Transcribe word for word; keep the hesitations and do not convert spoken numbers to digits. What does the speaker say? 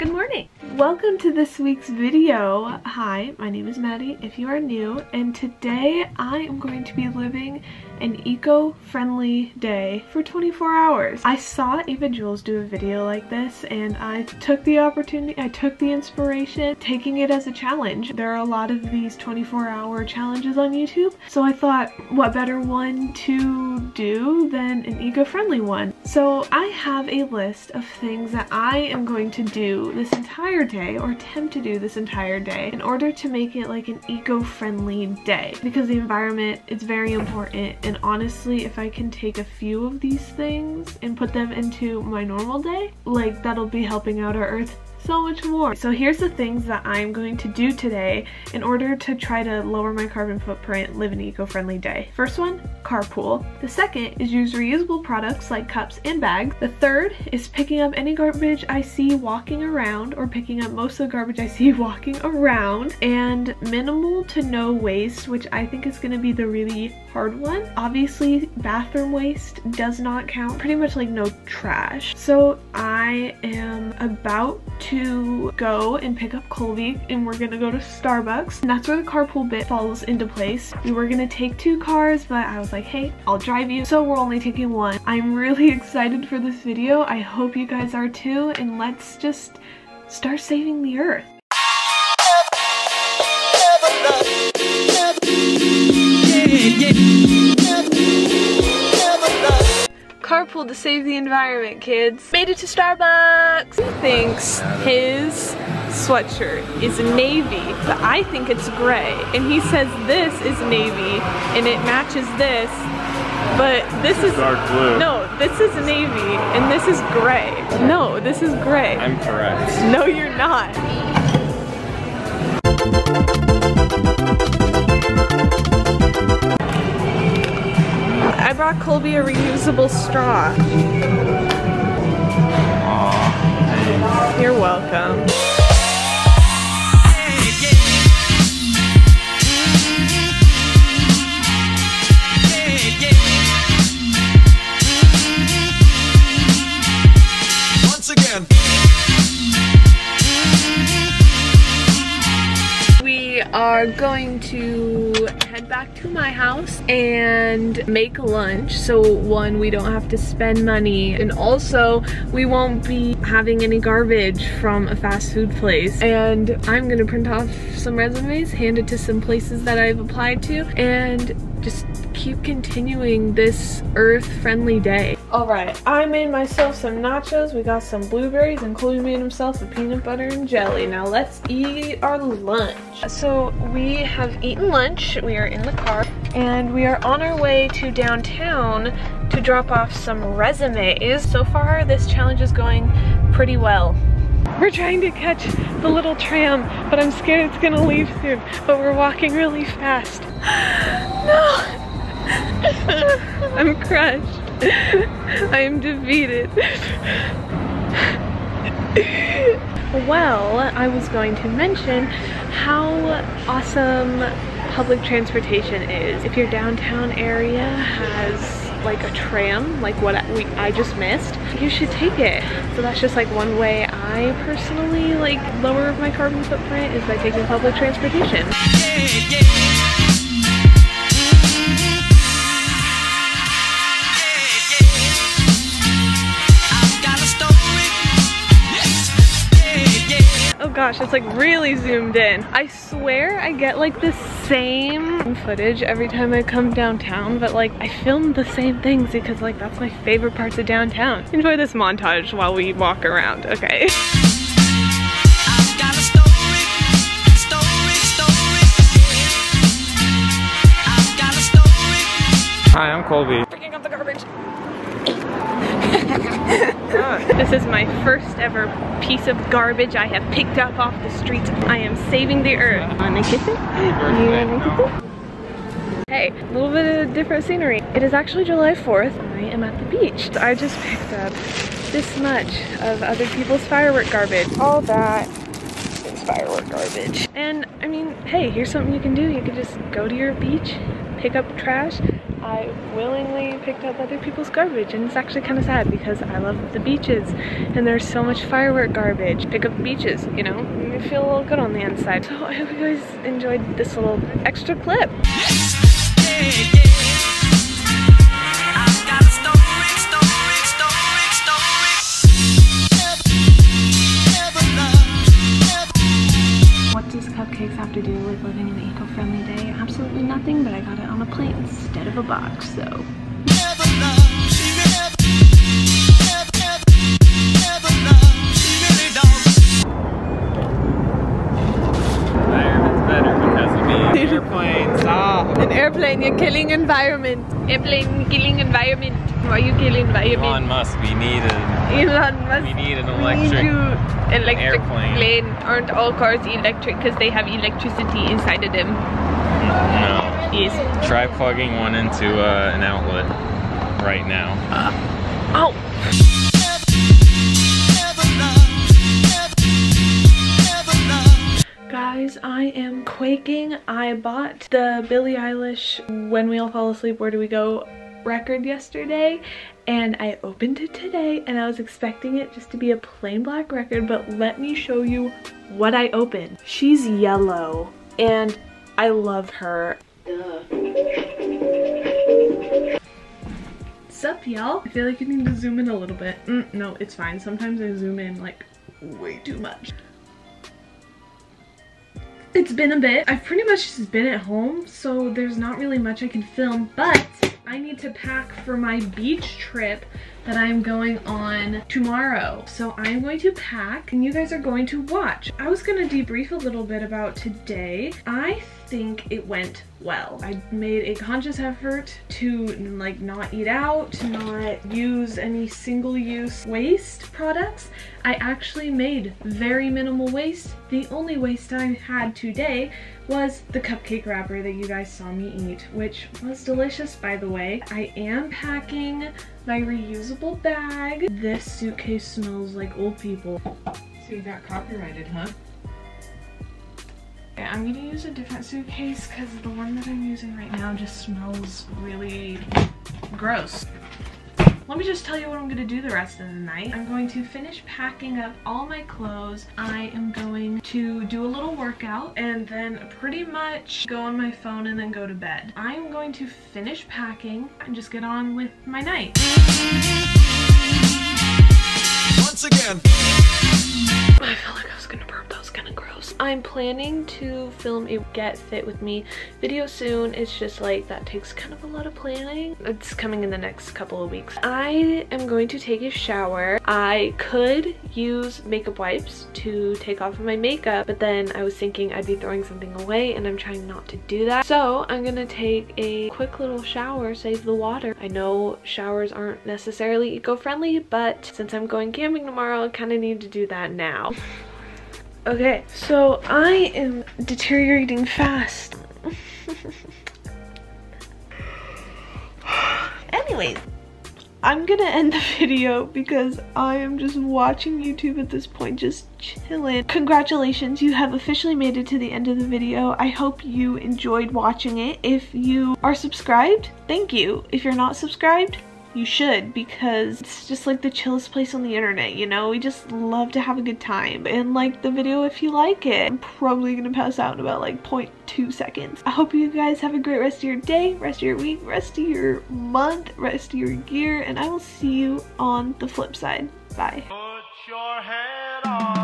Good morning. Welcome to this week's video. Hi, my name is Maddie if you are new, and today I am going to be living an eco-friendly day for twenty-four hours. I saw Ava Jules do a video like this and I took the opportunity, I took the inspiration, taking it as a challenge. There are a lot of these twenty-four hour challenges on YouTube, so I thought what better one to do than an eco-friendly one. So I have a list of things that I am going to do this entire day, or attempt to do this entire day, in order to make it like an eco-friendly day, because the environment is very important. And honestly, if I can take a few of these things and put them into my normal day, like, that'll be helping out our earth so much more. So here's the things that I'm going to do today in order to try to lower my carbon footprint, live an eco-friendly day. First one, carpool. The second is use reusable products like cups and bags. The third is picking up any garbage I see walking around, or picking up most of the garbage I see walking around, and minimal to no waste, which I think is going to be the really hard one. Obviously, bathroom waste does not count, pretty much like no trash. So I am about to to go and pick up Colby, and we're gonna go to Starbucks, and that's where the carpool bit falls into place. We were gonna take two cars, but I was like, hey, I'll drive you, so we're only taking one. I'm really excited for this video. I hope you guys are too, and let's just start saving the earth. Carpool to save the environment, kids. Made it to Starbucks. He thinks his sweatshirt is navy, but I think it's gray. And he says this is navy, and it matches this, but this, this is, is dark blue. No, this is navy, and this is gray. No, this is gray. I'm correct. No, you're not. I brought Colby a reusable straw. Aww, you're welcome. Once again. We are going to head back to my house and make lunch, so one, we don't have to spend money, and also we won't be having any garbage from a fast food place. And I'm gonna print off some resumes, hand it to some places that I've applied to, and just keep continuing this earth-friendly day. Alright, I made myself some nachos, we got some blueberries, and Colby made himself a peanut butter and jelly. Now let's eat our lunch. So we have eaten lunch, we are in the car, and we are on our way to downtown to drop off some resumes. So far this challenge is going pretty well. We're trying to catch the little tram, but I'm scared it's gonna leave soon, but we're walking really fast. No! I'm crushed. I am defeated. Well, I was going to mention how awesome public transportation is. If your downtown area has like a tram, like what I, we, I just missed, you should take it. So that's just like one way I personally like lower my carbon footprint, is by taking public transportation. Yeah, yeah. Gosh, it's like really zoomed in. I swear I get like the same footage every time I come downtown, but like I filmed the same things because like that's my favorite parts of downtown. Enjoy this montage while we walk around, okay? Hi, I'm Colby. Picking up the garbage. This is my first ever piece of garbage I have picked up off the streets. I am saving the earth. Wanna kiss it? Yeah. Hey, a little bit of different scenery. It is actually July fourth. I am at the beach. I just picked up this much of other people's firework garbage. All that is firework garbage. And I mean, hey, here's something you can do. You can just go to your beach, pick up trash, I willingly picked up other people's garbage, and it's actually kind of sad because I love the beaches and there's so much firework garbage. Pick up the beaches, you know, and you feel a little good on the inside. So I hope you guys enjoyed this little extra clip. Have to do with living in an eco-friendly day? Absolutely nothing, but I got it on a plate instead of a box, so. Never love, she never, never, never, never love, she really don't. Environment's better because of me. Airplanes, ah. An airplane, you're killing environment. Airplane, killing environment. Why you killing environment? Elon Musk, we need a, Elon Musk, we need an electric need electric airplane. Plane. Aren't all cars electric because they have electricity inside of them? No. Yes. Try plugging one into uh, an outlet right now. Uh, oh! Guys, I am quaking. I bought the Billie Eilish When We All Fall Asleep, Where Do We Go record yesterday, and I opened it today, and I was expecting it just to be a plain black record, but let me show you what I opened. She's yellow and I love her. Duh. Sup y'all? I feel like I need to zoom in a little bit. Mm, no, it's fine. Sometimes I zoom in like way too much. It's been a bit. I've pretty much just been at home, so there's not really much I can film, but I need to pack for my beach trip that I'm going on tomorrow. So I'm going to pack and you guys are going to watch. I was gonna debrief a little bit about today. I think it went well. I made a conscious effort to like not eat out, to not use any single-use waste products. I actually made very minimal waste. The only waste I had today was the cupcake wrapper that you guys saw me eat, which was delicious, by the way. I am packing my reusable bag. This suitcase smells like old people. So you got copyrighted, huh? I'm gonna use a different suitcase because the one that I'm using right now just smells really gross. Let me just tell you what I'm gonna do the rest of the night. I'm going to finish packing up all my clothes. I am going to do a little workout and then pretty much go on my phone and then go to bed. I am going to finish packing and just get on with my night. Once again. I felt like I was gonna burp, that was kinda gross. I'm planning to film a Get Fit With Me video soon. It's just like, that takes kind of a lot of planning. It's coming in the next couple of weeks. I am going to take a shower. I could use makeup wipes to take off of my makeup, but then I was thinking I'd be throwing something away and I'm trying not to do that. So I'm gonna take a quick little shower, save the water. I know showers aren't necessarily eco-friendly, but since I'm going camping tomorrow, I kinda need to do that now. Okay, so I am deteriorating fast. Anyways, I'm gonna end the video because I am just watching YouTube at this point, just chilling. Congratulations, you have officially made it to the end of the video. I hope you enjoyed watching it. If you are subscribed, thank you. If you're not subscribed, you should, because it's just like the chillest place on the internet, you know? We just love to have a good time and like the video if you like it. I'm probably gonna pass out in about like zero point two seconds. I hope you guys have a great rest of your day, rest of your week, rest of your month, rest of your year, and I will see you on the flip side. Bye. Put your head on.